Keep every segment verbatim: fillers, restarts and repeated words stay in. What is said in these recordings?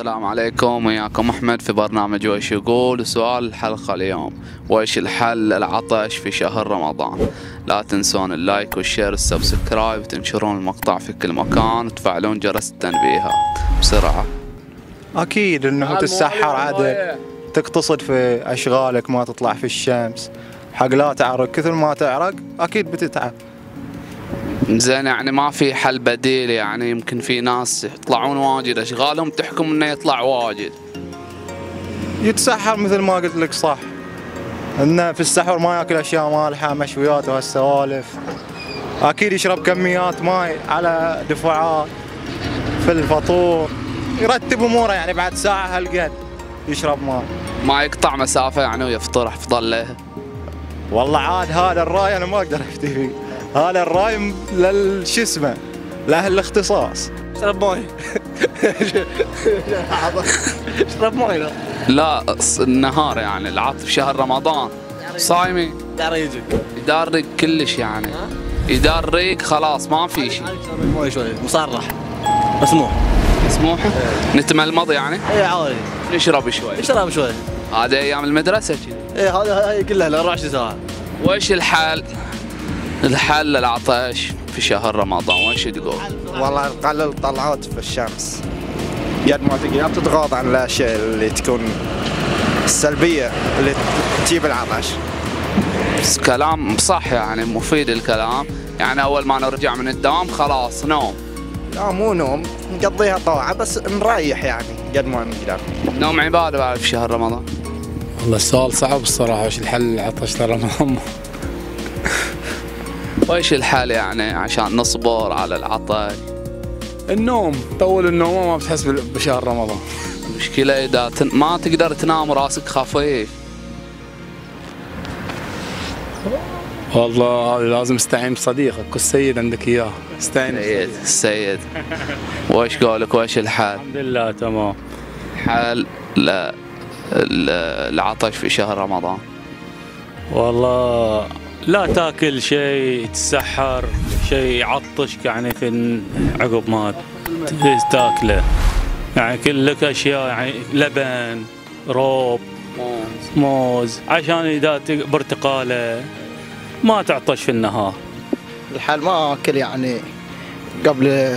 السلام عليكم، وياكم أحمد في برنامج ويش يقول. وسؤال الحلقة اليوم: ويش الحل العطش في شهر رمضان؟ لا تنسون اللايك والشير والسبسكرايب، وتنشرون المقطع في كل مكان، وتفعلون جرس التنبيهات بسرعة. أكيد إنه تتسحر عادة، تقتصد في أشغالك، ما تطلع في الشمس حق لا تعرق. كثر ما تعرق أكيد بتتعب. زين، يعني ما في حل بديل؟ يعني يمكن في ناس يطلعون واجد، اشغالهم تحكم انه يطلع واجد، يتسحر مثل ما قلت لك. صح انه في السحر ما ياكل اشياء مالحه، مشويات وهالسوالف. اكيد يشرب كميات ماي على دفعات في الفطور، يرتب اموره. يعني بعد ساعه هالقد يشرب ماي، ما يقطع مسافه يعني ويفطر. افضل له والله. عاد هذا الراي انا ما اقدر افتي فيه، هذا الراي للش اسمه لاهل الاختصاص. اشرب ماي اشرب ماي لا النهار، يعني العطف شهر رمضان صايمي يدريك يدريك كلش، يعني يدريك خلاص ما في شيء. اشرب ماي شوي مصرح، مسموح مسموح نتملمض يعني. اي عادي نشرب شوي نشرب شوي. هذا ايام المدرسه كذي. اي هذا هاي كلها أربعة وعشرين ساعه. وش الحل؟ الحل العطش في شهر رمضان، وش تقول؟ والله قلل الطلعات في الشمس قد ما تقدر، يعني تتغاضى عن الاشياء اللي تكون السلبيه اللي تجيب العطش. بس كلام صح، يعني مفيد الكلام. يعني اول ما نرجع من الدوام خلاص نوم. لا مو نوم، نقضيها طلعه بس نريح يعني قد ما نقدر. نوم عباده بعد في شهر رمضان. والله السؤال صعب الصراحه. وش الحل العطش لرمضان؟ ويش الحل يعني عشان نصبر على العطش؟ النوم، طول النوم ما بتحس بشهر رمضان. المشكلة إذا ما تقدر تنام راسك خفيف. والله لازم استعين بصديقك، السيد عندك إياه، استعين السيد. السيد ويش قولك؟ ويش الحل؟ الحمد لله تمام. حل العطش في شهر رمضان والله لا تاكل شيء، تسحر شيء يعطشك يعني في عقب ما تاكله. يعني كلك اشياء يعني لبن، روب، موز، عشان اذا برتقاله ما تعطش في النهار. الحال ما اكل يعني قبل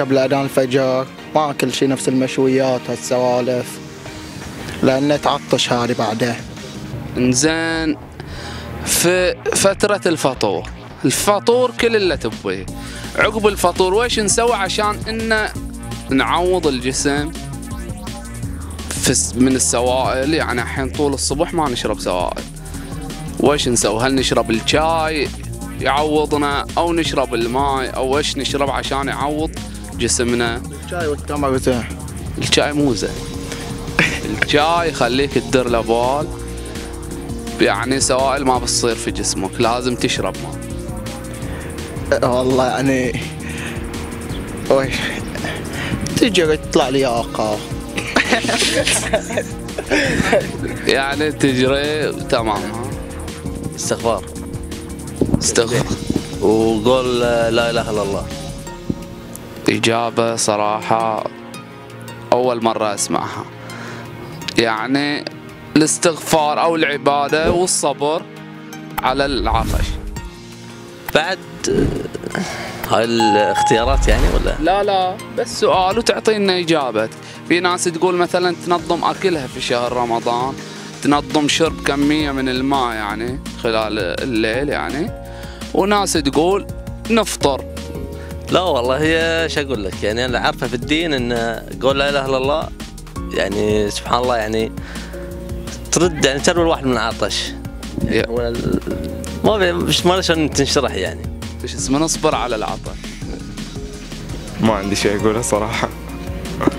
قبل اذان الفجر، ما اكل شيء نفس المشويات هالسوالف، لانه تعطش هذه بعده. انزين في فترة الفطور، الفطور كل اللي تبيه. عقب الفطور ويش نسوي عشان إن نعوض الجسم من السوائل؟ يعني الحين طول الصبح ما نشرب سوائل. ويش نسوي؟ هل نشرب الشاي يعوضنا، أو نشرب الماء، أو ويش نشرب عشان يعوض جسمنا؟ الشاي والتمر. الشاي موزة. الشاي خليك تدير لبال، يعني سوائل ما بتصير في جسمك، لازم تشرب ماء. والله يعني ويش تجري تطلع لياقة يعني تجري تمام. استغفار استغفار وقول لا إله إلا الله. إجابة صراحة أول مرة أسمعها. يعني الاستغفار او العباده والصبر على العطش. بعد هاي الاختيارات يعني ولا لا؟ لا بس سؤال وتعطينا اجابه. في ناس تقول مثلا تنظم اكلها في شهر رمضان، تنظم شرب كميه من الماء يعني خلال الليل يعني، وناس تقول نفطر. لا والله هي شو اقول لك، يعني انا عارفه في الدين ان قول لا اله الا الله يعني سبحان الله يعني ترد يعني تربي الواحد من العطش. يعني هو ما مش ما لشان تنشرح يعني ايش اسمه، نصبر على العطش. ما عندي شيء اقوله صراحه.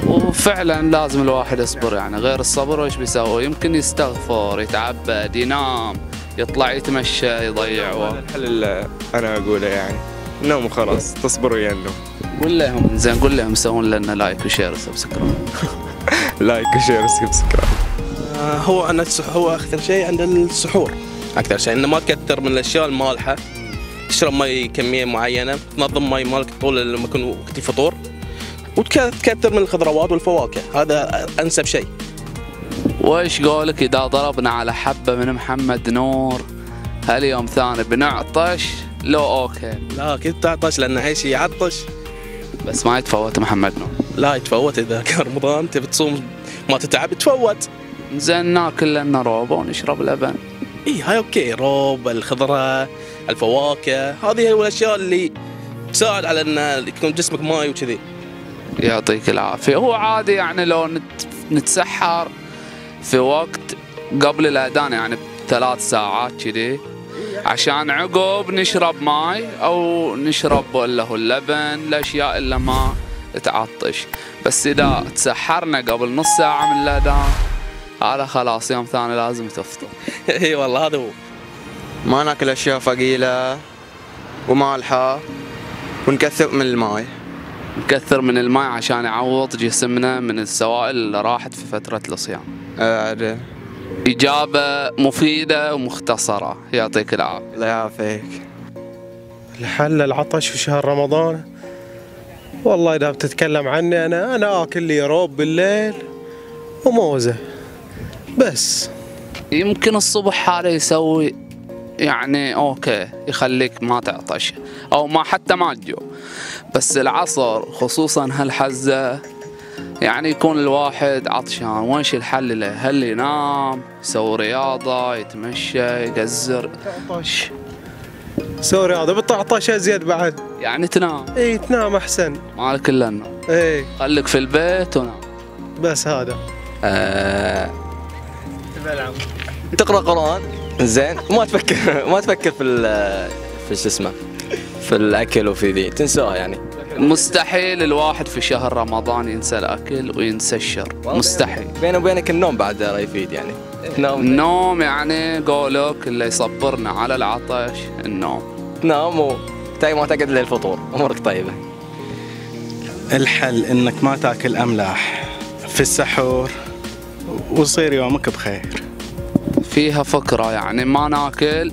وفعلا لازم الواحد يصبر، يعني غير الصبر وش بيسوي؟ يمكن يستغفر، يتعبد، ينام، يطلع يتمشى، يضيع وقت. الحل اللي انا اقوله يعني النوم وخلاص، تصبر ويا النوم. قول لهم زين، قول لهم يسوون لنا لايك وشير وسبسكرايب. لايك وشير وسبسكرايب. هو أن هو أكثر شيء عند السحور، أكثر شيء إنه ما تكثر من الأشياء المالحة، تشرب مي كمية معينة، تنظم مي مالك طول لما يكون وقت الفطور، وتكثر من الخضروات والفواكه، هذا انسب شيء. وايش قولك اذا ضربنا على حبه من محمد نور هاليوم ثاني بنعطش لو اوكي؟ لا اكيد تعطش لان هاي شيء يعطش، بس ما يتفوت محمد نور. لا يتفوت، اذا كان رمضان تبي تصوم ما تتعب تفوت. زين ناكل لنا روبه ونشرب لبن. اي هاي اوكي، روب، الخضره، الفواكه، هذه هو الاشياء اللي تساعد على ان يكون جسمك ماي وكذي. يعطيك العافيه. هو عادي يعني لو نتسحر في وقت قبل الاذان يعني بثلاث ساعات كذي، عشان عقب نشرب ماي او نشرب اللي هو اللبن، الاشياء اللي ما تعطش. بس اذا تسحرنا قبل نص ساعه من الاذان هذا خلاص يوم ثاني لازم تفطر. اي والله هذا هو. ما ناكل اشياء ثقيله ومالحه ونكثر من الماي. نكثر من الماي عشان يعوض جسمنا من السوائل اللي راحت في فتره الصيام. أه اجابه مفيده ومختصره، يعطيك العافيه. الله يعافيك. الحل العطش في شهر رمضان والله اذا بتتكلم عني انا انا اكل لي روب بالليل وموزه بس. يمكن الصبح هذا يسوي يعني اوكي يخليك ما تعطش او ما حتى ما تجوع، بس العصر خصوصا هالحزه يعني يكون الواحد عطشان. وينش الحل له؟ هل ينام، يسوي رياضه، يتمشى، يقزر؟ تعطش سوري هذا بالتعطش ازيد بعد، يعني تنام. اي تنام احسن، مالك الا النوم. اي خليك في البيت ونام بس. هذا آه تقرا قران زين وما تفكر ما تفكر في في شو اسمه في الاكل وفي ذي تنساه. يعني مستحيل الواحد في شهر رمضان ينسى الاكل وينسى الشرب، مستحيل. بيني وبينك النوم بعد يفيد يعني. النوم النوم يعني قولك اللي يصبرنا على العطش النوم. تنام وتاي ما تقعد للفطور، امورك طيبه. الحل انك ما تاكل املاح في السحور ويصير يومك بخير. فيها فكرة يعني ما ناكل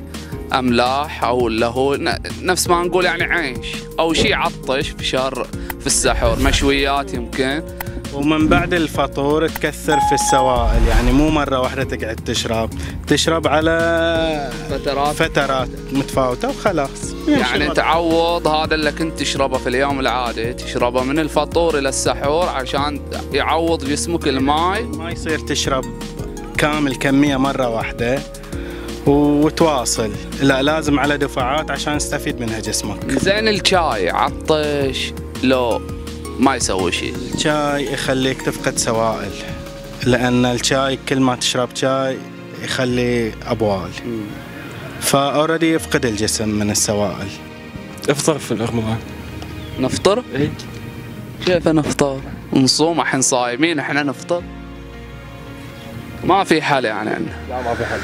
أملاح أو اللي هو نفس ما نقول يعني عيش أو شيء عطش في شهر في السحور، مشويات يمكن. ومن بعد الفطور تكثر في السوائل، يعني مو مرة واحدة تقعد تشرب، تشرب على فترات فترات متفاوتة وخلاص. يعني تعوض هذا اللي كنت تشربه في اليوم العادي، تشربه من الفطور إلى السحور عشان يعوض جسمك الماي. ما يصير تشرب كامل كمية مرة واحدة وتواصل، لا لازم على دفعات عشان يستفيد منها جسمك. زين الشاي عطش لو ما يسوي شيء؟ الشاي يخليك تفقد سوائل، لأن الشاي كل ما تشرب شاي يخلي أبوال، فأوريدي يفقد الجسم من السوائل. افطر في رمضان. نفطر؟ إيه. كيف نفطر؟ نصوم الحين، صايمين احنا نفطر؟ ما في حل يعني عندنا. لا ما في حل.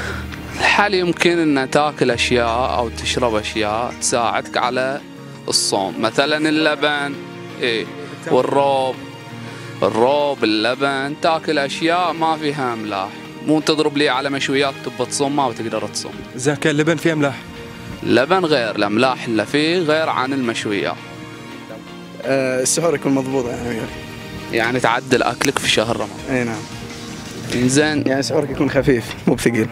الحل يمكن أن تاكل أشياء أو تشرب أشياء تساعدك على الصوم، مثلا اللبن. إيه. والروب الروب اللبن، تاكل اشياء ما فيها املاح، مو تضرب لي على مشويات تبى تصوم ما بتقدر تصوم. اذا كان اللبن فيه املاح، اللبن غير الاملاح اللي فيه غير عن المشويات. أه السحور يكون مضبوط يعني، يعني تعدل اكلك في شهر رمضان. اي نعم. زين يعني سحورك يكون خفيف مو بثقيل.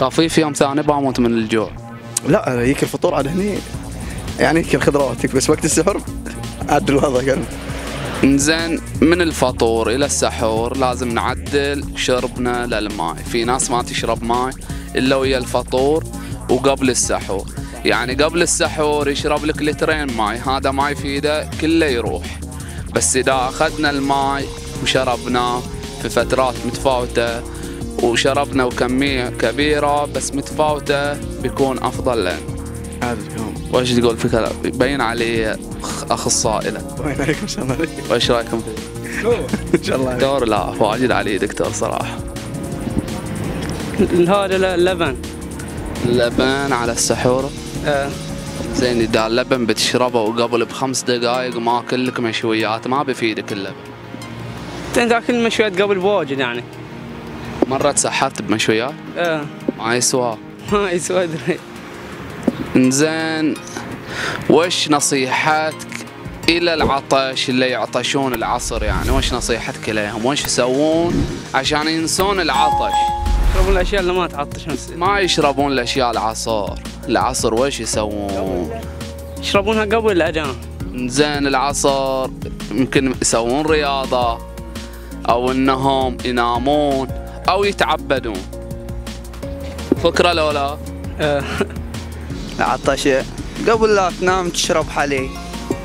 خفيف يوم ثاني بموت من الجوع. لا هيك الفطور على هني يعني هيك خضرواتك، بس وقت السحور عدل الوضع كان. انزين من الفطور الى السحور لازم نعدل شربنا للماء، في ناس ما تشرب ماء الا ويا الفطور وقبل السحور، يعني قبل السحور يشرب لك لترين ماء، هذا ما يفيده كله يروح. بس اذا اخذنا الماء وشربناه في فترات متفاوته وشربنا وكميه كبيره بس متفاوته بيكون افضل لنا. هذا اليوم وايش تقول في كلام يبين عليه اخصائي له. باين عليك ما شاء الله عليك. وايش رايكم فيه؟ ان شاء الله دكتور. لا واجد عليه دكتور صراحه. هذا اللبن اللبن على السحور. ايه زين اذا اللبن بتشربه وقبل بخمس دقائق ما كلك مشويات ما بفيدك اللبن. انت تاكل المشويات قبل بواجد يعني. مره تسحرت بمشويات؟ ايه. ما يسوى ما يسوى ادري. انزين وش نصيحتك الى العطش اللي يعطشون العصر، يعني وش نصيحتك لهم؟ وش يسوون عشان ينسون العطش؟ يشربون الاشياء اللي ما تعطش نفسها. ما يشربون الاشياء العصر، العصر وش يسوون؟ يشربونها قبل الأذان. زين العصر يمكن يسوون رياضة او انهم ينامون او يتعبدون. فكرة لولا العطش قبل لا تنام تشرب حليب.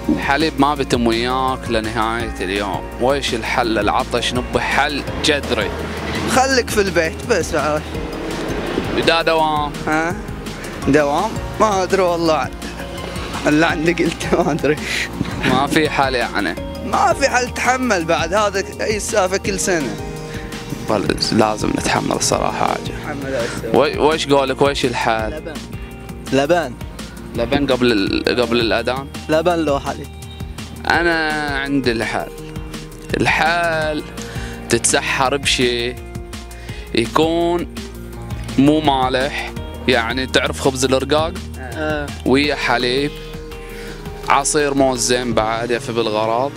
الحليب ما بتم وياك لنهاية اليوم. ويش الحل العطش؟ نبي حل جذري. خليك في البيت بس. بدا دوام. ها دوام؟ ما ادري والله، اللي عندي قلته ما ادري. ما في حل يعني؟ ما في حل، تحمل بعد. هذا اي سالفة كل سنة. لازم نتحمل الصراحة حاجة. ويش قولك ويش الحل؟ لبن. لبن. لبن قبل ال... قبل الأذان؟ لبن لو حليب. أنا عندي الحال، الحال تتسحر بشيء يكون مو مالح، يعني تعرف خبز الرقاق؟ آه. ويا حليب، عصير موز زين بعد يفي بالغراض،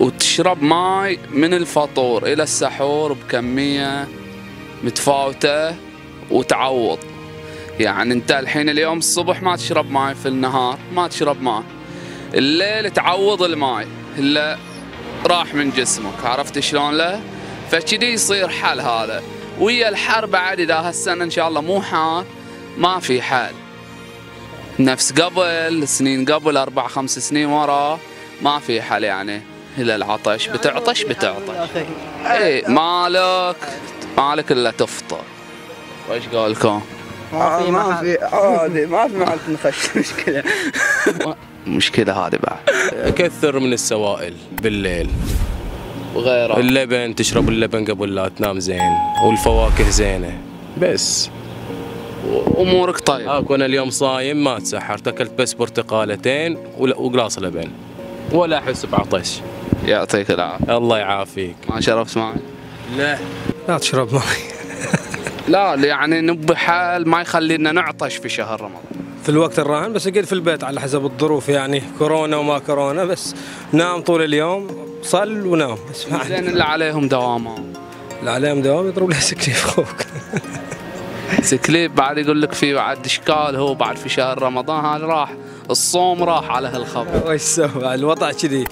وتشرب ماي من الفطور إلى السحور بكمية متفاوتة وتعوض. يعني انت الحين اليوم الصبح ما تشرب ماي، في النهار ما تشرب ماي، الليل تعوض الماي اللي راح من جسمك، عرفت شلون؟ له فكذي يصير حل هذا. ويا الحر بعد اذا هالسنه ان شاء الله مو حار، ما في حل نفس قبل سنين، قبل اربع خمس سنين ورا ما في حل يعني. الا العطش بتعطش بتعطش اي مالك مالك الا تفطر. وايش قالكم؟ ما, ما في عادي، ما في محل تنخش مشكلة. مشكلة هذه بعد. كثر من السوائل بالليل وغيره. اللبن، تشرب اللبن قبل لا تنام زين، والفواكه زينة بس. أمورك طيبة. اكو انا اليوم صايم ما تسحرت، اكلت بس برتقالتين وقلاص لبن ولا احس بعطش. يعطيك العافية. الله يعافيك. ما شربت معي؟ لا. لا تشرب معي. لا يعني نبي حال ما يخلينا نعطش في شهر رمضان. في الوقت الراهن بس اقعد في البيت على حسب الظروف، يعني كورونا وما كورونا، بس نام طول اليوم، صل ونام بس. زين اللي عليهم دوامهم. اللي عليهم دوام يضرب له سكليب اخوك. سكليب بعد يقول لك في بعد اشكال، هو بعد في شهر رمضان هذا راح، الصوم راح على هالخبر. وش تسوي؟ الوضع كذي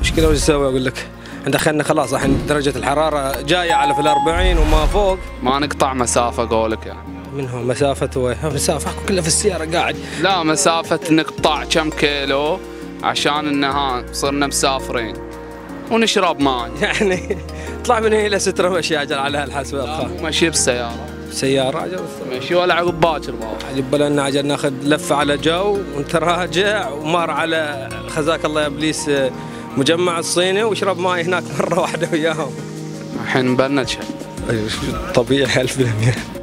مشكلة. وش تسوي اقول لك؟ دخلنا خلاص الحين درجة الحرارة جاية على في الأربعين وما فوق، ما نقطع مسافة قولك يعني. من هو مسافة وين؟ مسافة كلها في السيارة قاعد. لا مسافة نقطع كم كيلو عشان انها صرنا مسافرين ونشرب ماي يعني. طلع من هنا إلى سترة مشي أجل على هالحسبة. لا مو مشي بالسيارة. سيارة أجل مشي ولا عقب باكر بابا؟ عقب لنا أجل ناخذ لفة على جو ونتراجع ومر على خزاك الله يا ابليس مجمع الصيني وشرب ماي هناك مره واحده وياهم. الحين مبلنا شيء طبيعي ألف بالمئة.